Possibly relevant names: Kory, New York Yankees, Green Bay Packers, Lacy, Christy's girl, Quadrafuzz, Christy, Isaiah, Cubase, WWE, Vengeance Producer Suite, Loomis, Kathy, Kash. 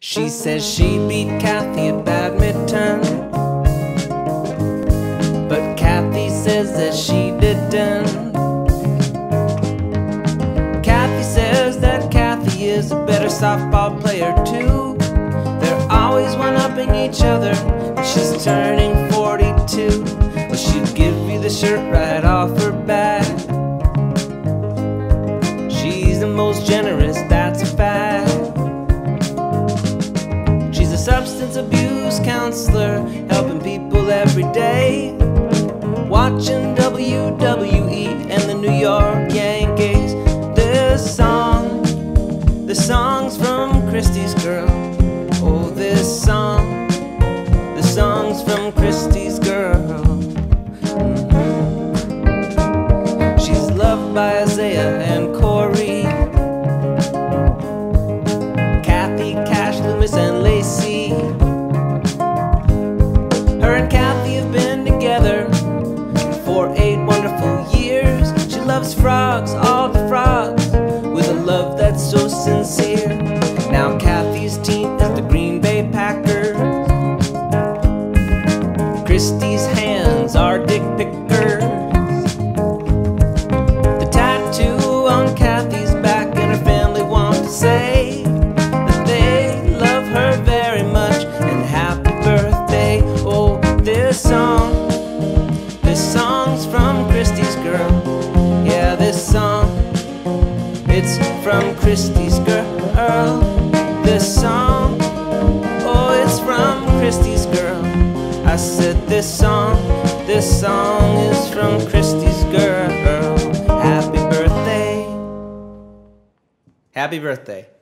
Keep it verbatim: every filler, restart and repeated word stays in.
She says she beat Kathy at badminton, but Kathy says that she didn't. Kathy says that Kathy is a better softball player too. They're always one-upping each other, and she's turning forty-two. Well, she'd give you the shirt right off her back. She's the most generous, that's a fact. Substance abuse counselor, helping people every day, watching W W E and the New York Yankees. This song, this song's from Christy's girl. Oh, this song, this song's from Christy's girl. Mm-hmm. She's loved by Isaiah and Corey, Kathy, Cash, Loomis, and Lacey. Her and Kathy have been together for eight wonderful years. She loves frogs, all the frogs, with a love that's so sincere. Now Kathy's team is the Green Bay Packers. Christy's hands are dick pickers. The tattoo on Kathy's back and her family want to say that they love her very much and happy birthday. Oh, this song, this song's from Christy's girl. Yeah, this song, it's from Christy's girl. This song, oh, it's from Christy's girl. I said this song, this song is from Christy's girl. Happy birthday. Happy birthday.